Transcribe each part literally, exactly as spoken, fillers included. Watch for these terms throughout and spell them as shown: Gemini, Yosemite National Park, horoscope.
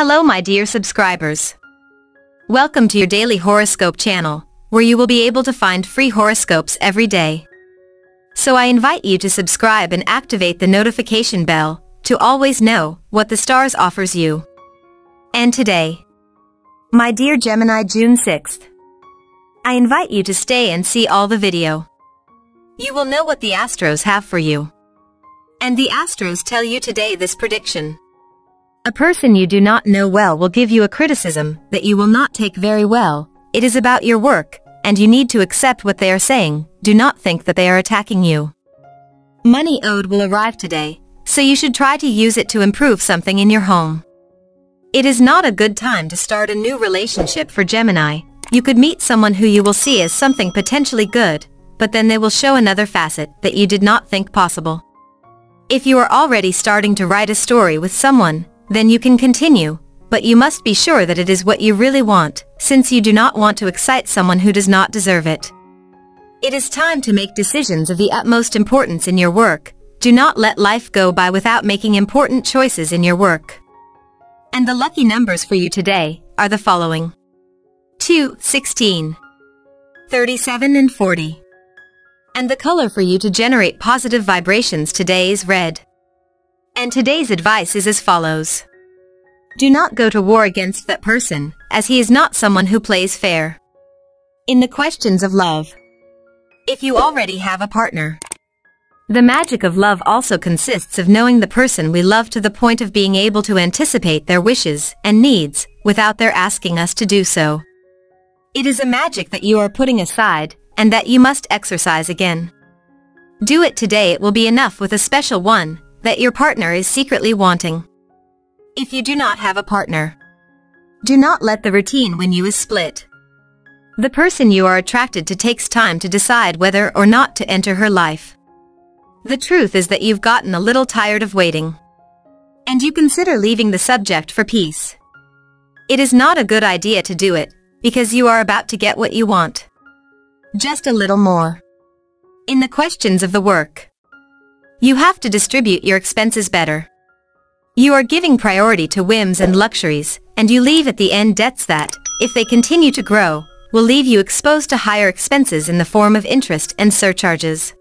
Hello my dear subscribers. Welcome to your daily horoscope channel, where you will be able to find free horoscopes every day. So I invite you to subscribe and activate the notification bell, to always know what the stars offers you. And today, my dear Gemini, June sixth, I invite you to stay and see all the video. You will know what the Astros have for you. And the Astros tell you today this prediction. A person you do not know well will give you a criticism that you will not take very well. It is about your work, and you need to accept what they are saying. Do not think that they are attacking you. Money owed will arrive today, so you should try to use it to improve something in your home. It is not a good time to start a new relationship for Gemini. You could meet someone who you will see as something potentially good, but then they will show another facet that you did not think possible. If you are already starting to write a story with someone, then you can continue, but you must be sure that it is what you really want, since you do not want to excite someone who does not deserve it. It is time to make decisions of the utmost importance in your work. Do not let life go by without making important choices in your work. And the lucky numbers for you today are the following: two, sixteen, thirty-seven and forty. And the color for you to generate positive vibrations today is red. And today's advice is as follows. Do not go to war against that person, as he is not someone who plays fair. In the questions of love, if you already have a partner, the magic of love also consists of knowing the person we love to the point of being able to anticipate their wishes and needs without their asking us to do so. It is a magic that you are putting aside and that you must exercise again. Do it today. It will be enough with a special one that your partner is secretly wanting. If you do not have a partner, do not let the routine when you is split. The person you are attracted to takes time to decide whether or not to enter her life. The truth is that you've gotten a little tired of waiting, and you consider leaving the subject for peace. It is not a good idea to do it, because you are about to get what you want. Just a little more. In the questions of the work, you have to distribute your expenses better. You are giving priority to whims and luxuries, and you leave at the end debts that, if they continue to grow, will leave you exposed to higher expenses in the form of interest and surcharges.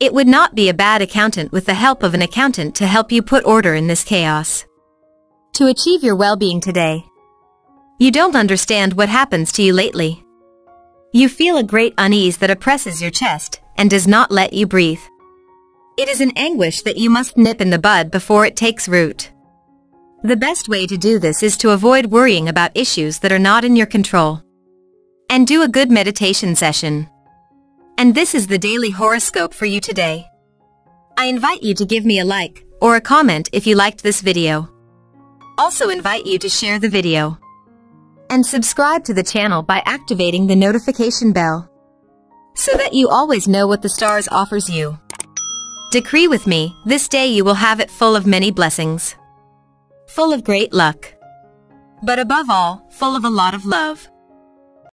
It would not be a bad accountant with the help of an accountant to help you put order in this chaos. To achieve your well-being today, you don't understand what happens to you lately. You feel a great unease that oppresses your chest and does not let you breathe. It is an anguish that you must nip in the bud before it takes root. The best way to do this is to avoid worrying about issues that are not in your control. And do a good meditation session. And this is the daily horoscope for you today. I invite you to give me a like or a comment if you liked this video. Also invite you to share the video. And subscribe to the channel by activating the notification bell, so that you always know what the stars offers you. Decree with me, this day you will have it full of many blessings, full of great luck, but above all, full of a lot of love.